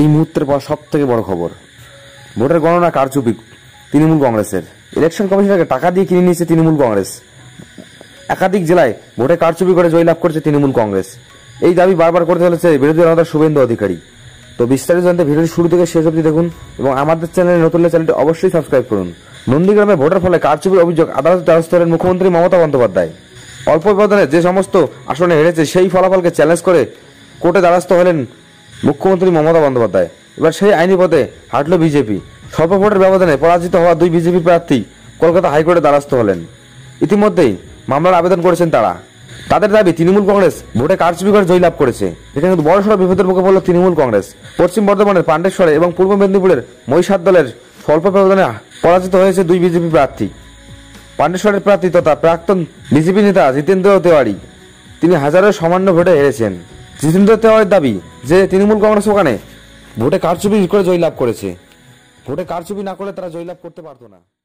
এই মুহূর্তের পর সবথেকে বড় খবর, ভোটার গণনা কারচুপি তৃণমূল কংগ্রেসের। ইলেকশন কমিশনকে টাকা দিয়ে কিনে নিয়েছে তৃণমূল কংগ্রেস। একাধিক জেলায় ভোটে কারচুপি করে জয়লাভ করছে তৃণমূল কংগ্রেস। এই দাবি বারবার করতে চলেছে বিরোধী দলনেতা শুভেন্দু অধিকারী। তো বিস্তারিত জানতে ভিডিওটি শুরু থেকে শেষ অবধি দেখুন এবং আমাদের চ্যানেলে নতুন হলে চ্যানেলটি অবশ্যই সাবস্ক্রাইব করুন। নন্দীগ্রামে ভোটার ফলে কারচুপির অভিযোগ আদালতে দ্বারস্থ হলেন মুখ্যমন্ত্রী মমতা বন্দ্যোপাধ্যায়। অল্প ব্যবধানে যে সমস্ত আসনে হেরেছে সেই ফলাফলকে চ্যালেঞ্জ করে কোর্টে দ্বারস্থ হলেন মুখ্যমন্ত্রী মমতা বন্দ্যোপাধ্যায়। এবার সেই আইনি পথে হাঁটল বিজেপি। স্বল্প ভোটের ব্যবধানে পরাজিত হওয়া দুই বিজেপি প্রার্থী কলকাতা হাইকোর্টে দ্বারস্থ হলেন। ইতিমধ্যেই মামলার আবেদন করেছেন তারা। তাদের দাবি তৃণমূল কংগ্রেস ভোটে কারচুপি করে জয়লাভ করেছে। এটা কিন্তু বড়সড় বিপদের মুখে পড়ল তৃণমূল কংগ্রেস। পশ্চিম বর্ধমানের পান্ডেশ্বরে এবং পূর্ব মেদিনীপুরের মহিষাদ দলের স্বল্প ব্যবধানে পরাজিত হয়েছে দুই বিজেপি প্রার্থী। পান্ডেশ্বরের প্রার্থী তথা প্রাক্তন বিজেপি নেতা জিতেন্দ্র তেওয়ারি, তিনি হাজারো সামান্য ভোটে হেরেছেন। জিতেন্দ্র তেওয়ারির দাবি যে তৃণমূল কংগ্রেস ওখানে ভোটে কারচুপি করে জয়লাভ করেছে। ভোটে কারচুপি না করলে তারা জয়লাভ করতে পারত না।